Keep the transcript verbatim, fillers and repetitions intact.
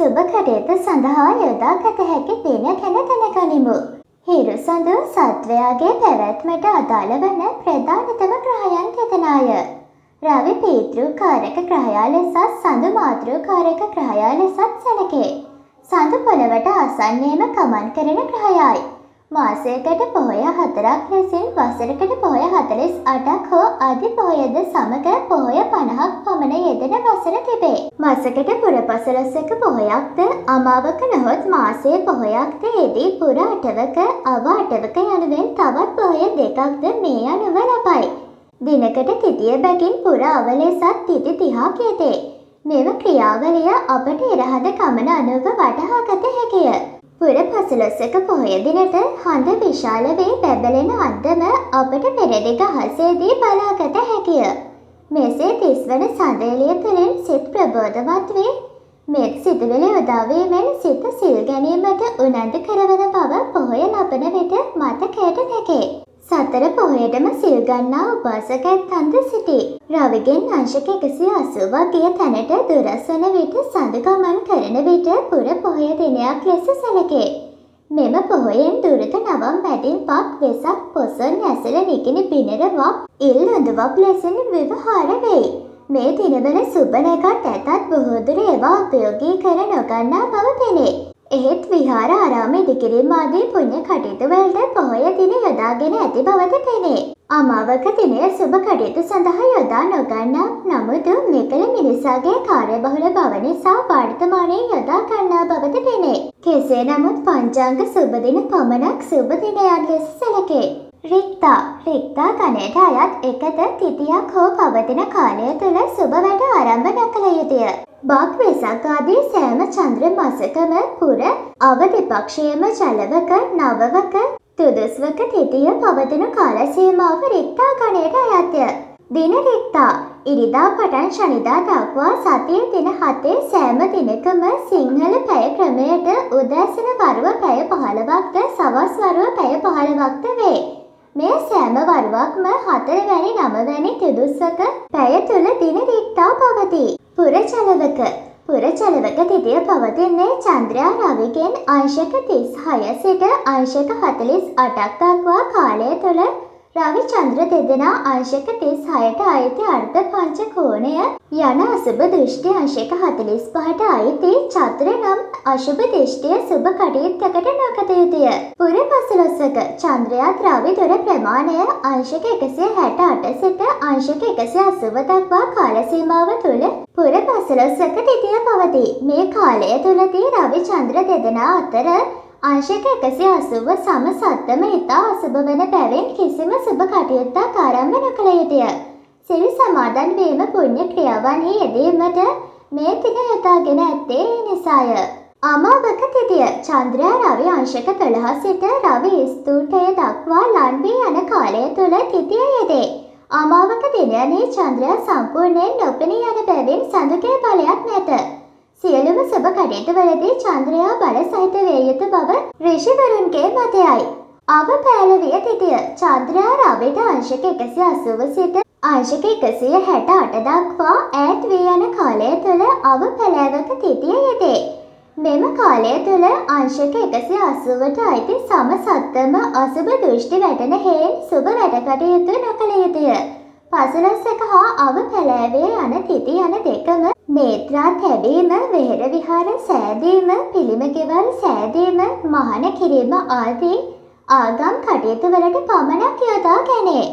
සුබකටයුතු සඳහා යොදාගත හැකි දින ගැන දැනගනිමු. හිරුසඳු සත්වයාගේ පැවැත්මට අදාළ වන ප්‍රධානතම ග්‍රහයන් දෙදෙනාය. රවි පීතෘකාරක ග්‍රහයා ලෙසත් සඳු මාතෘකාරක ග්‍රහයා ලෙසත් සැලකේ. සඳු පොළවට ආසන්නයේම ගමන් කරන ග්‍රහයයි. මාසයකට පොහොය හතරක් ලෙසින් වසරකට පොහොය හතළිස් අටක් හෝ අධි පොහොයද සමග පොහොය පනහක් පමණ යෙදෙන වසර තිබේ. මාසකට පුර පසළොස්වක පොහොයක්ද අමාවක නොහොත් මාසයේ පොහොයක්ද යෙදී පුර අටවක අව අටවක යනුවෙන් තවත් පොහොය දෙකක්ද මේ අනුව ලබයි. දිනකට තිතිය බැගින් පුර අව ලෙසත් තිති තිහක් යෙදේ. මෙම ක්‍රියාවලිය අපට ඉරහඳ ගමන අනුව වටහාගත හැකිය. පුර පසළොස්වක පොහොය දිනට හඳ විශාල වේ බැබලෙන අන්දම අපට පෙරදිග අහසේදී බලාගත හැකිය. මෙසේ තිස්වන සඳ එළිය තුළින් සිත් ප්‍රබෝධවත් වේ. මෙත් සිතුවිලි උදාවීමෙන් සිත සිල් ගැනීමට උනන්දු කරවන බව පොහොය ලබන විට මතකයට දැකේ. සතර පොහොයටම සිල් ගන්නා උපාසකයන්ද සිටී. රවිගෙන් අංශක එකසිය අසූවක් ගිය තැනට දුරස්වන විට සඳ ගමන් කරන විට පුර පොහොය දිනයක් ලෙස සැලකේ. මෙම පොහොයෙන් දුරත නවම් පැටින් පක් වෙසක් පොසොන් ඇසළ නිකිණි බිනර වක් ඉල් අඳුවක් ලෙසින් ව්‍යවහාර වෙයි. මේ දිනවල සුබ නැකත් ඇතත් බොහෝ දුර ඒවා උපයෝගී කර නොගන්නා බව පෙනේ. එහෙත් විහාර ආරාම ඉදිකිරීම ආදී පුණ්‍ය කටයුතු වලට පොහොය දින යොදාගෙන ඇති බවද පෙනේ. අමාවක දිනය සුබ කටයුතු සඳහා යොදා නොගන්නා නමුදු මෙකල මිනිසාගේ කාර්යබහුල බව නිසා වර්තමානයේ යොදා ගන්නා බවද පෙනේ. කෙසේ නමුත් පංචාංග සුබ දින පමණක් සුබ දිනයන් ලෙස සැලකේ. රික්තා රික්තා ගණයට අයත් එකද තිතියක් හෝ පවතින කාලය තුළ සුබ වැඩ ආරම්භ නොකළ යුතුය. බක් වෙසක් ආදී සෑම චන්ද්‍ර මාසකම පුර අව දෙපක්ෂයේම ජලවක නවවක තුදුස්වක තිතිය පවතින කාල සීමාව රික්තා ගණයට අයත්ය. දින රික්තා ඉරිදා පටන් ශනිදා දක්වා සතියේ දින හතේ සෑම දිනකම සිංහල පැය ක්‍රමයට උදෑසන වරුව පැය පහළවක්ද සවස් වරුව පැය පහළවක්ද වේ. මේ සෑම වරුවක්ම හතර වැනි නව වැනි තුදුස්වක පැය තුල දින රික්තා පවතී. පුර ජලවක පුර ජලවක තිතිය පවතින්නේ චන්ද්‍රයා රවිගෙන් අංශක තිස්හය සිට අංශක හතළිස් අටක් දක්වා කාලය තුළ. රවි චන්ද්‍ර දෙදෙනා අංශක තිස්හයට අයිති අර්ධ පංච කෝණය යන අසුභ දෘෂ්ටි අංශක හතළිස් පහට අයිති චතුර නම් අසුභ දෘෂ්ටිය සුබ කටයුත්තකට නොගත යුතුය. පුර පසළොස්වක චන්ද්‍රයාත් රවි දොර ප්‍රමාණය අංශක එකසිය හැට අට සිට අංශක එකසිය අසූව දක්වා කාල සීමාව තුළ පුර පසළොස්වක තිතිය පවතී. මේ කාලය තුළදී රවි චන්ද්‍ර දෙදෙනා අතර අංශක එකසිය අසූව සම සත්තම ඉතා අසුබ වන බැවින් කිසිම සුබ කටයුත්තක් ආරම්භ නොකළ යුතුය. සිල් සමාදන් වීම පුණ්‍ය ක්‍රියාවන්හි යෙදීමට මේ දින යොදාගෙන ඇත්තේ ඒ නිසාය. අමාවක තිතිය චන්ද්‍රයා රවි අංශක දොළහ සිට රවි ස්ථූටය දක්වා ලන් වී යන කාලය තුළ තිතිය යෙදේ. අමාවක දිනයන්හි චන්ද්‍රයා සම්පූර්ණයෙන් නොපෙනී යන බැවින් සඳුකේ බලයක් නැත. සියලුම සුබ කටයුතුවලදී චන්ද්‍රයා බල සහිත වේ යුතු බව ඍෂිවරුන්ගේ මතයයි. අවපෑලවිය තිතිය චන්ද්‍රයා රවිට අංශක එකසිය අසූව සිට අංශක එකසිය හැට අට දක්වා ඈත් වී යන කාලය තුළ අවපෑලවක තිතිය යෙදේ. මෙම කාලය තුළ අංශක එකසිය අසූවට අයිති සම සත්තම අසුබ දෘෂ්ටි වැටෙන හේන් සුබ වැඩකටයුතු නොකළ යුතුය. පසළොස්වක හා අව පැලෑවේ යන තිති යන දෙකම නේත්‍රා තැබීම, වෙහෙර විහාර සෑදීම, පිළිම ගෙවල් සෑදීම, මහාන කිරීම ආදී ආගම් කටයුතු වලට පමණක් යොදා ගැනේ.